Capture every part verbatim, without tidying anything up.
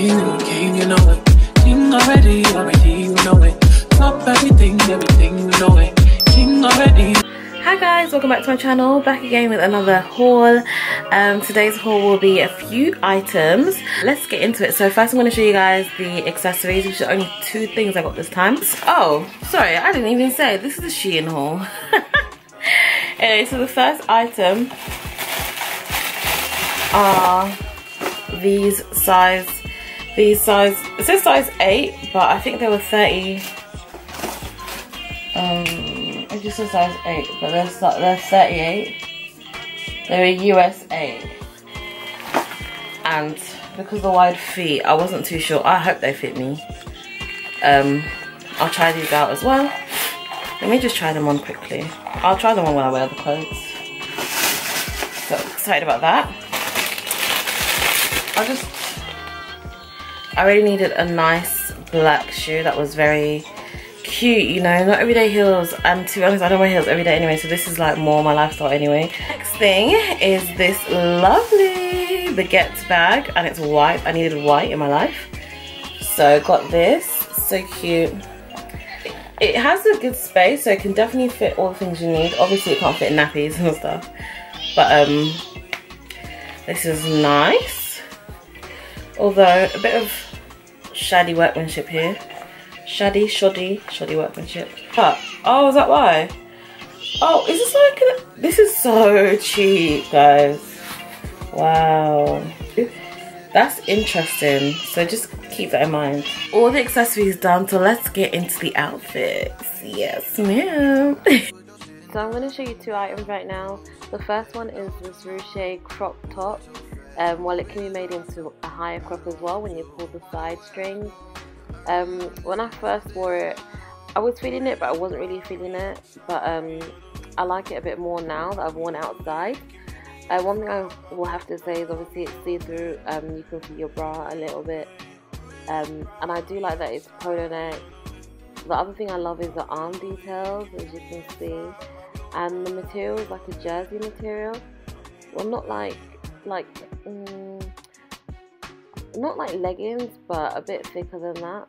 king, king, you know it. King already, already, you know it. Top everything, everything, you know it. King already. Hi guys, welcome back to my channel. Back again with another haul. Um, today's haul will be a few items. Let's get into it. So first I'm going to show you guys the accessories, which are only two things I got this time. Oh, sorry, I didn't even say this is a Shein haul. Anyway, so the first item are these size, these size, it says size eight, but I think they were thirty, um... it just says size eight, but there's not, they're thirty-eight. They're a U S eight. And because the wide feet, I wasn't too sure. I hope they fit me. Um, I'll try these out as well. Let me just try them on quickly. I'll try them on when I wear the clothes. So excited about that. I just, I really needed a nice black shoe that was very cute, you know, not everyday heels, and to be honest I don't wear heels every day anyway, so this is like more my lifestyle anyway. Next thing is this lovely baguette bag, and it's white. I needed white in my life, so got this. So cute. It has a good space, so it can definitely fit all the things you need. Obviously it can't fit nappies and stuff, but um this is nice, although a bit of shoddy workmanship here. Shoddy, shoddy, shoddy workmanship. But, oh, is that why? Oh, is this like a, this is so cheap, guys. Wow. That's interesting. So just keep that in mind. All the accessories done, so let's get into the outfits. Yes, ma'am. So I'm going to show you two items right now. The first one is this ruched crop top. Um, well, it can be made into a higher crop as well when you pull the side strings. Um, when I first wore it, I was feeling it, but I wasn't really feeling it. But um, I like it a bit more now that I've worn it outside. Uh, one thing I will have to say is obviously it's see-through. Um, you can see your bra a little bit. Um, and I do like that it's polo neck. The other thing I love is the arm details, as you can see. And the material is like a jersey material. Well, not like... like. Um, not like leggings, but a bit thicker than that,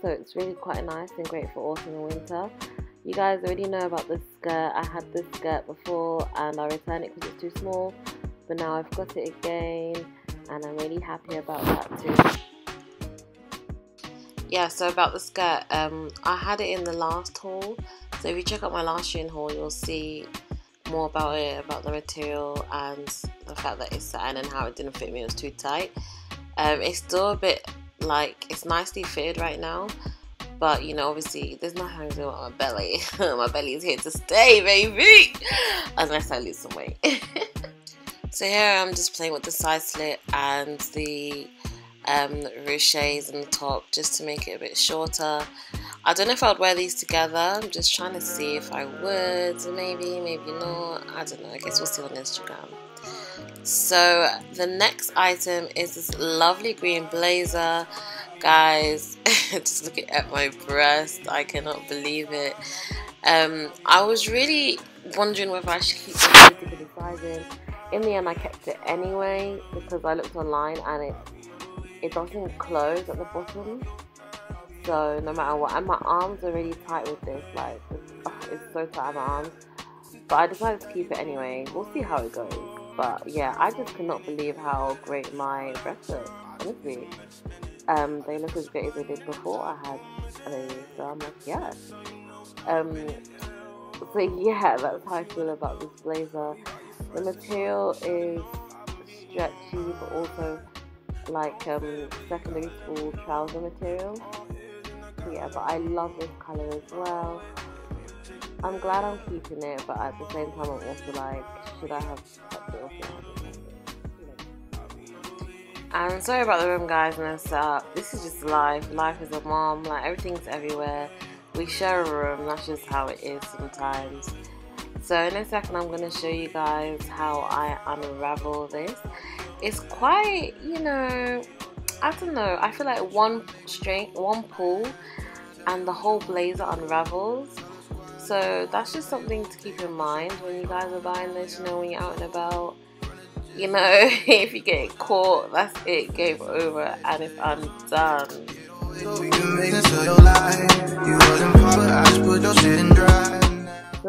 so it's really quite nice and great for autumn and winter. You guys already know about this skirt. I had this skirt before and I returned it because it's too small, but now I've got it again and I'm really happy about that too. Yeah, so about the skirt, um, I had it in the last haul, so if you check out my last Shein haul you'll see more about it, about the material and the fact that it's satin and how it didn't fit me, it was too tight. Um, it's still a bit like, it's nicely fitted right now, but you know, obviously there's no hanging on my belly. My belly is here to stay, baby, unless I lose some weight. So here I'm just playing with the side slit and the um, ruches in the top just to make it a bit shorter. I don't know if I'd wear these together. I'm just trying to see if I would. Maybe, maybe not. I don't know. I guess we'll see on Instagram. So the next item is this lovely green blazer, guys. Just looking at my breast, I cannot believe it. um I was really wondering whether I should keep this particular size in. In the end I kept it anyway because I looked online and it it doesn't close at the bottom, so no matter what. And my arms are really tight with this, like it's, oh, it's so tight on my arms, but I decided to keep it anyway. We'll see how it goes. But yeah, I just cannot believe how great my breasts look, honestly. Um, they look as great as they did before I had a baby, so I'm like, yes. Um, so yeah, that's how I feel about this blazer. The material is stretchy, but also like um, secondary school trouser material. So yeah, but I love this colour as well. I'm glad I'm keeping it, but at the same time I'm also like, should I have kept it or should I have kept it? Yeah. I'm sorry about the room, guys, messed up. This is just life. Life is a mom, like everything's everywhere. We share a room, that's just how it is sometimes. So in a second I'm going to show you guys how I unravel this. It's quite, you know, I don't know, I feel like one string, one pull and the whole blazer unravels. So that's just something to keep in mind when you guys are buying this, you know, when you're out and about. you know, if you get caught, that's it, game over, and if I'm done. So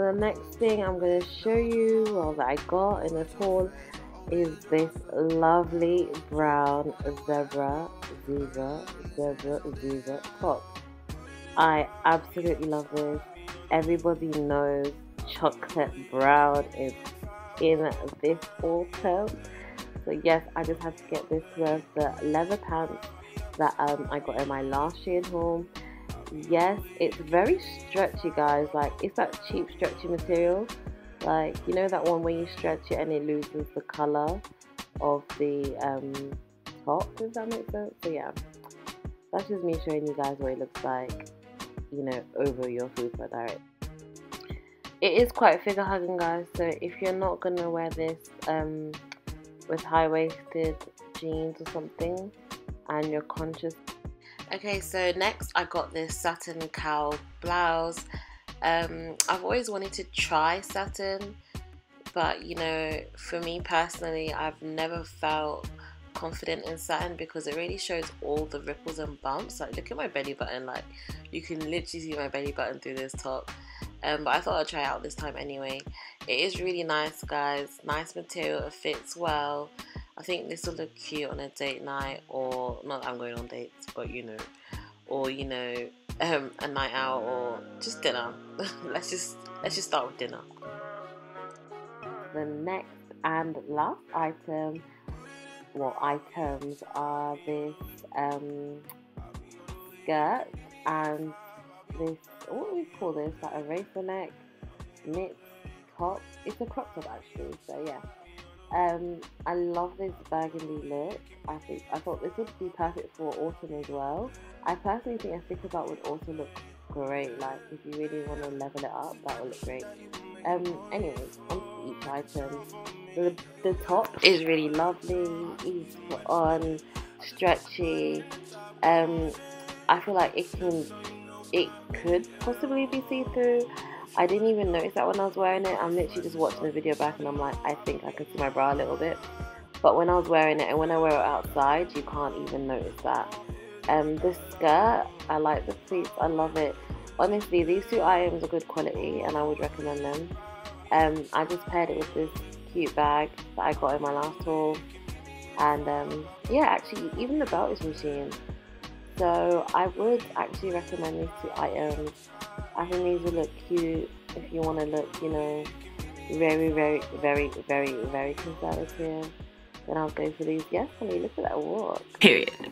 the next thing I'm going to show you, well, that I got in this haul, is this lovely brown zebra, zebra, zebra, zebra top. I absolutely love this. Everybody knows chocolate brown is in this autumn, so yes, I just had to get this with the leather pants that um, I got in my last Shein haul. Yes, it's very stretchy, guys. Like, it's that cheap stretchy material, like, you know, that one where you stretch it and it loses the color of the um, top. Does that make sense? So yeah, that's just me showing you guys what it looks like, you know, over your fupa direct. It is quite figure hugging, guys, so if you're not gonna wear this um, with high-waisted jeans or something and you're conscious. Okay, so next I got this satin cowl blouse. um, I've always wanted to try satin, but you know, for me personally, I've never felt confident in satin because it really shows all the ripples and bumps. Like, look at my belly button, like you can literally see my belly button through this top. Um, but I thought I'd try it out this time anyway. It is really nice, guys. Nice material, it fits well. I think this will look cute on a date night, or not that I'm going on dates, but you know, or you know, um, a night out, or just dinner. let's just let's just start with dinner. The next and last item, well, items are this um, skirt and this, what do we call this, like a racer neck knit top. It's a crop top, actually, so yeah. um I love this burgundy look. I think I thought this would be perfect for autumn as well. I personally think a thicker belt would also look great, like if you really want to level it up, that will look great. Um anyways, on to each item. The, the top is really lovely, easy to put on, stretchy. um I feel like it can it could possibly be see-through. I didn't even notice that when I was wearing it. I'm literally just watching the video back and I'm like, I think I could see my bra a little bit, but when I was wearing it and when I wear it outside, you can't even notice that. Um, this skirt, I like the pleats, I love it. Honestly, these two items are good quality and I would recommend them. Um, I just paired it with this cute bag that I got in my last haul, and um, yeah, actually even the belt is from Shein. So I would actually recommend these two items. I think these will look cute if you want to look, you know, very, very, very, very, very conservative. Then I'll go for these. Yes, honey, look at that walk. Period.